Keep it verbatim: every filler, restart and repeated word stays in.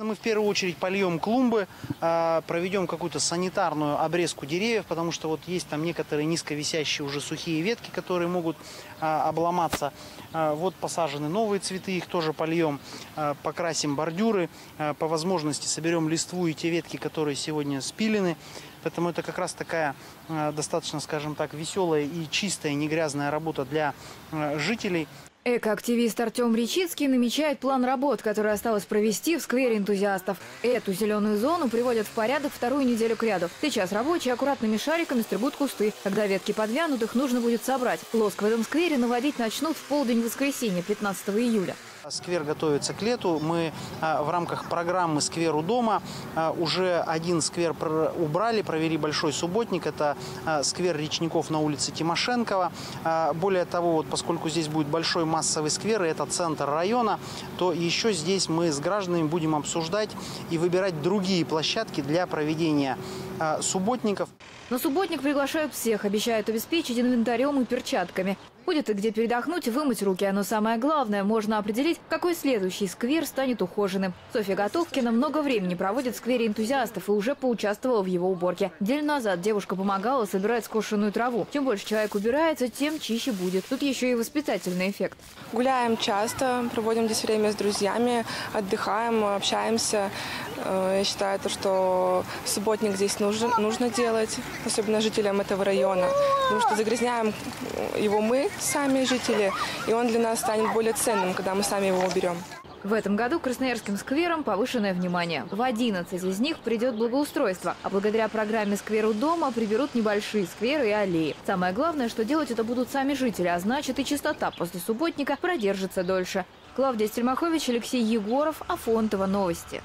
Мы в первую очередь польем клумбы, проведем какую-то санитарную обрезку деревьев, потому что вот есть там некоторые низковисящие уже сухие ветки, которые могут обломаться. Вот посажены новые цветы, их тоже польем, покрасим бордюры, по возможности соберем листву и те ветки, которые сегодня спилены. Поэтому это как раз такая достаточно, скажем так, веселая и чистая, не грязная работа для жителей. Экоактивист Артём Ричицкий намечает план работ, который осталось провести в сквере энтузиастов. Эту зеленую зону приводят в порядок вторую неделю кряду. Сейчас рабочие аккуратными шариками стригут кусты. Когда ветки подвянут, их нужно будет собрать. Лоск в этом сквере наводить начнут в полдень воскресенья, пятнадцатого июля. Сквер готовится к лету. Мы в рамках программы «Сквер у дома» уже один сквер убрали, провели большой субботник. Это сквер речников на улице Тимошенкова. Более того, вот поскольку здесь будет большой массовый сквер, и это центр района, то еще здесь мы с гражданами будем обсуждать и выбирать другие площадки для проведения субботников. На субботник приглашают всех, обещают обеспечить инвентарем и перчатками. Будет и где передохнуть, вымыть руки. Но самое главное, можно определить, какой следующий сквер станет ухоженным. Софья Готовкина много времени проводит в сквере энтузиастов и уже поучаствовала в его уборке. Неделю назад девушка помогала собирать скошенную траву. Чем больше человек убирается, тем чище будет. Тут еще и воспитательный эффект. Гуляем часто, проводим здесь время с друзьями, отдыхаем, общаемся. Я считаю, что субботник здесь нужно, нужно делать, особенно жителям этого района. Потому что загрязняем его мы, сами жители, и он для нас станет более ценным, когда мы сами его уберем. В этом году красноярским скверам повышенное внимание. В одиннадцать из них придет благоустройство. А благодаря программе «Сквер у дома» приберут небольшие скверы и аллеи. Самое главное, что делать это будут сами жители, а значит и чистота после субботника продержится дольше. Клавдия Стельмахович, Алексей Егоров, Афонтово, новости.